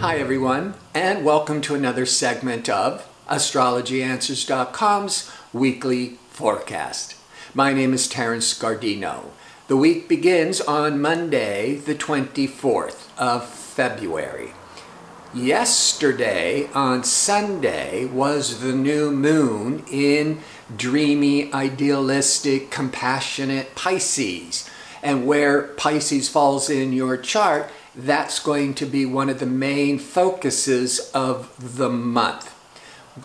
Hi everyone, and welcome to another segment of astrologyanswers.com's weekly forecast. My name is Terence Guardino. The week begins on Monday, the 24th of February. Yesterday, on Sunday, was the new moon in dreamy, idealistic, compassionate Pisces. And where Pisces falls in your chart, that's going to be one of the main focuses of the month.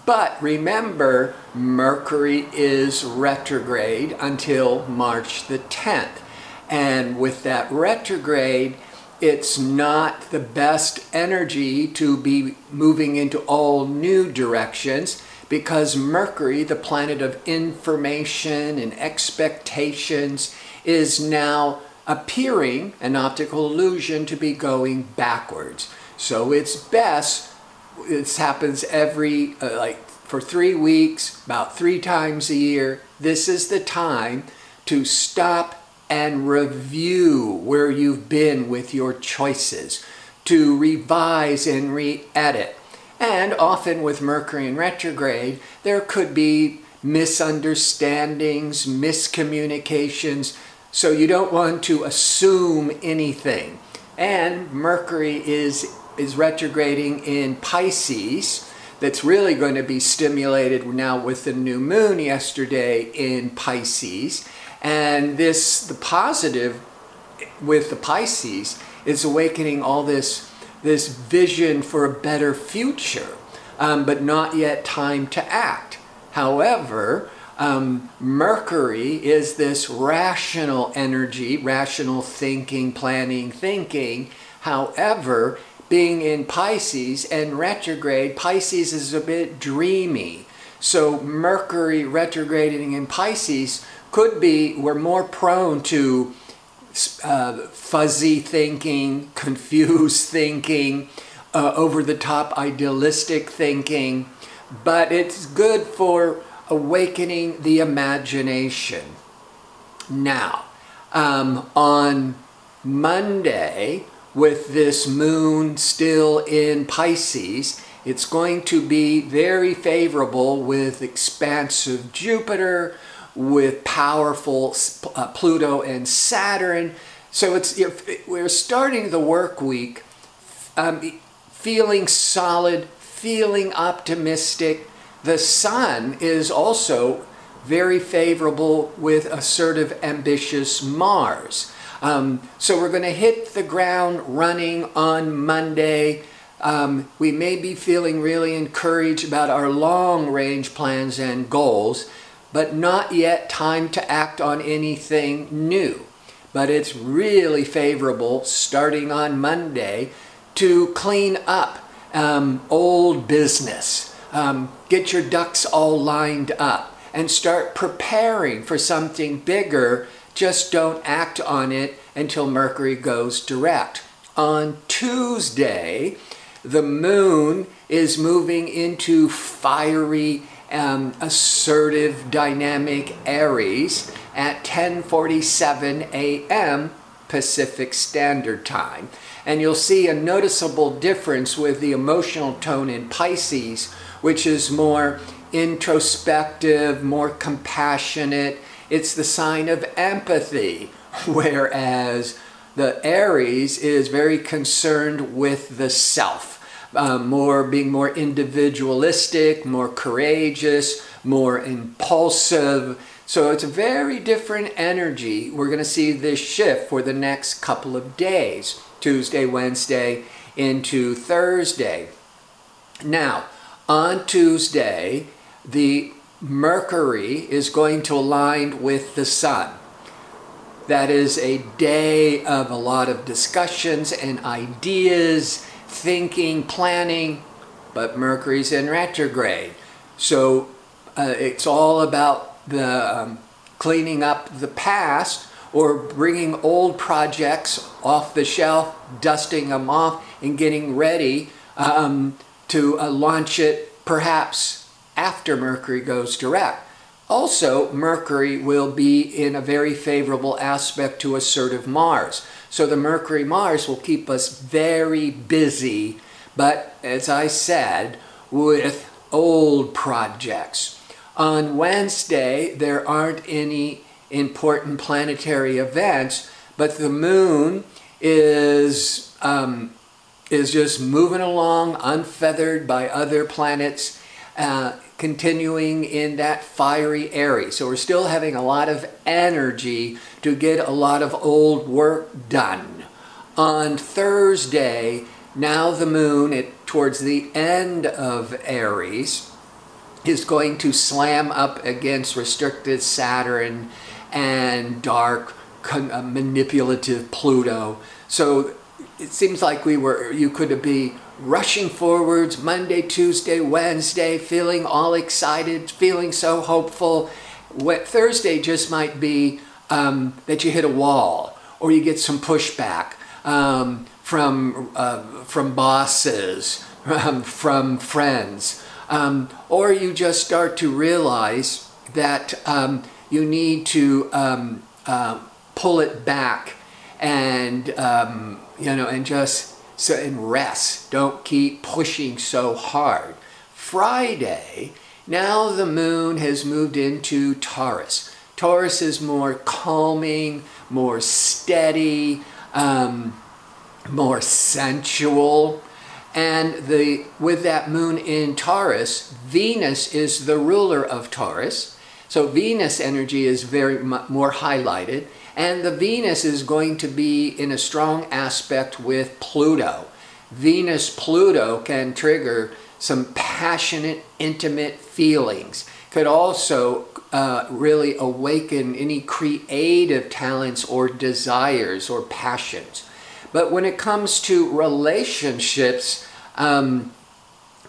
But remember, Mercury is retrograde until March the 10th. And with that retrograde, it's not the best energy to be moving into all new directions because Mercury, the planet of information and expectations, is now appearing an optical illusion to be going backwards. So it's best, this happens every, for 3 weeks, about 3 times a year, this is the time to stop and review where you've been with your choices, to revise and re-edit. And often with Mercury in retrograde, there could be misunderstandings, miscommunications, so you don't want to assume anything. And Mercury is retrograding in Pisces. That's really going to be stimulated now with the new moon yesterday in Pisces. And this, the positive with the Pisces, is awakening all this vision for a better future, but not yet time to act. However, Mercury is this rational energy, rational thinking, planning, thinking. However, being in Pisces and retrograde, Pisces is a bit dreamy. So Mercury retrograding in Pisces could be, we're more prone to fuzzy thinking, confused thinking, over-the-top idealistic thinking, but it's good for awakening the imagination. Now, on Monday, with this moon still in Pisces, it's going to be very favorable with expansive Jupiter, with powerful Pluto and Saturn. So we're starting the work week feeling solid, feeling optimistic. The sun is also very favorable with assertive, ambitious Mars. So we're going to hit the ground running on Monday. We may be feeling really encouraged about our long-range plans and goals, but not yet time to act on anything new. But it's really favorable starting on Monday to clean up old business. Get your ducks all lined up and start preparing for something bigger. Just don't act on it until Mercury goes direct. On Tuesday, the moon is moving into fiery, assertive, dynamic Aries at 10:47 a.m. Pacific Standard Time. And you'll see a noticeable difference with the emotional tone in Pisces, which is more introspective, more compassionate. It's the sign of empathy, whereas the Aries is very concerned with the self, being more individualistic, more courageous, more impulsive. So it's a very different energy. We're going to see this shift for the next couple of days, Tuesday, Wednesday, into Thursday. Now, on Tuesday, the Mercury is going to align with the Sun. That is a day of a lot of discussions and ideas, thinking, planning, but Mercury's in retrograde. So it's all about the cleaning up the past or bringing old projects off the shelf, dusting them off, and getting ready to launch it perhaps after Mercury goes direct. Also, Mercury will be in a very favorable aspect to assertive Mars. So the Mercury-Mars will keep us very busy, but as I said, with old projects. On Wednesday, there aren't any important planetary events, but the moon is just moving along, unfeathered by other planets, continuing in that fiery Aries. So we're still having a lot of energy to get a lot of old work done. On Thursday, now the moon, towards the end of Aries, is going to slam up against restricted Saturn and dark, manipulative Pluto. So it seems like you could be rushing forwards Monday, Tuesday, Wednesday, feeling all excited, feeling so hopeful. What Thursday just might be that you hit a wall, or you get some pushback from bosses, from friends, or you just start to realize that you need to pull it back and and rest. Don't keep pushing so hard. Friday, now the moon has moved into Taurus. Taurus is more calming, more steady, more sensual. And with that moon in Taurus, Venus is the ruler of Taurus. So Venus energy is very much more highlighted. And the Venus is going to be in a strong aspect with Pluto. Venus-Pluto can trigger some passionate, intimate feelings. Could also really awaken any creative talents or desires or passions. But when it comes to relationships,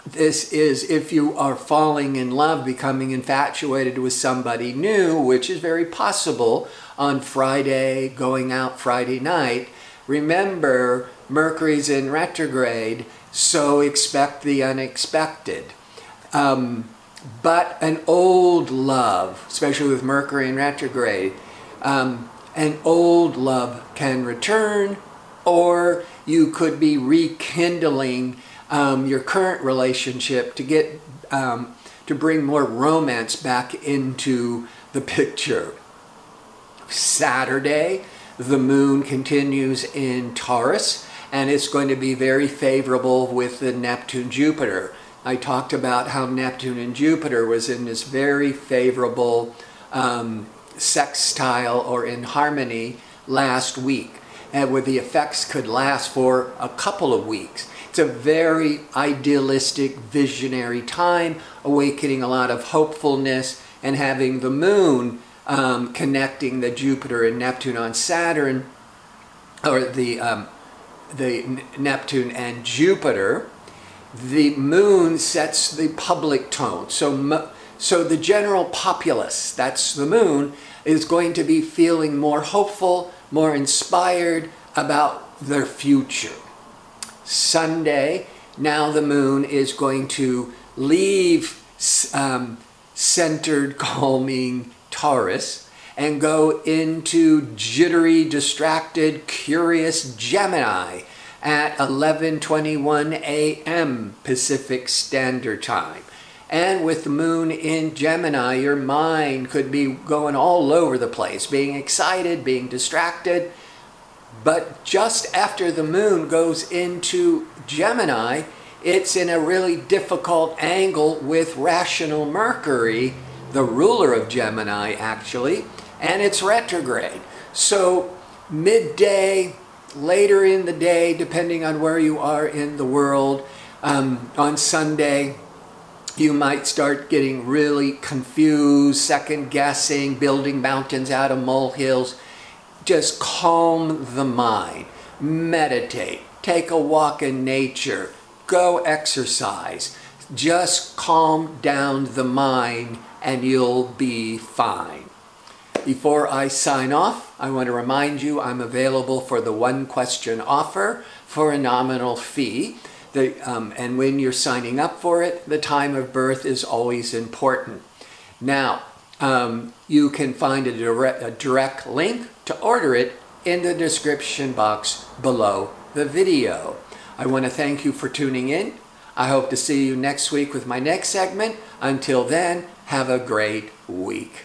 this is if you are falling in love, becoming infatuated with somebody new, which is very possible on Friday, going out Friday night. Remember, Mercury's in retrograde, so expect the unexpected. But an old love, especially with Mercury in retrograde, an old love can return, or you could be rekindling your current relationship to get to bring more romance back into the picture. Saturday, the moon continues in Taurus, and it's going to be very favorable with the Neptune-Jupiter. I talked about how Neptune and Jupiter was in this very favorable sextile, or in harmony, last week, and where the effects could last for a couple of weeks. It's a very idealistic, visionary time, awakening a lot of hopefulness, and having the moon connecting the Jupiter and Neptune on Saturn, or the Neptune and Jupiter. The moon sets the public tone, so the general populace, that's the moon, is going to be feeling more hopeful, more inspired about their future. Sunday, now the moon is going to leave centered, calming Taurus and go into jittery, distracted, curious Gemini at 11:21 a.m. Pacific Standard Time. And with the moon in Gemini, your mind could be going all over the place, being excited, being distracted. But just after the moon goes into Gemini, it's in a really difficult angle with rational Mercury, the ruler of Gemini, actually, and it's retrograde. So midday, later in the day, depending on where you are in the world, on Sunday, you might start getting really confused, second-guessing, building mountains out of molehills. Just calm the mind. Meditate. Take a walk in nature. Go exercise. Just calm down the mind and you'll be fine. Before I sign off, I want to remind you I'm available for the one-question offer for a nominal fee. And when you're signing up for it, the time of birth is always important. Now, you can find a direct link to order it in the description box below the video. I want to thank you for tuning in. I hope to see you next week with my next segment. Until then, have a great week.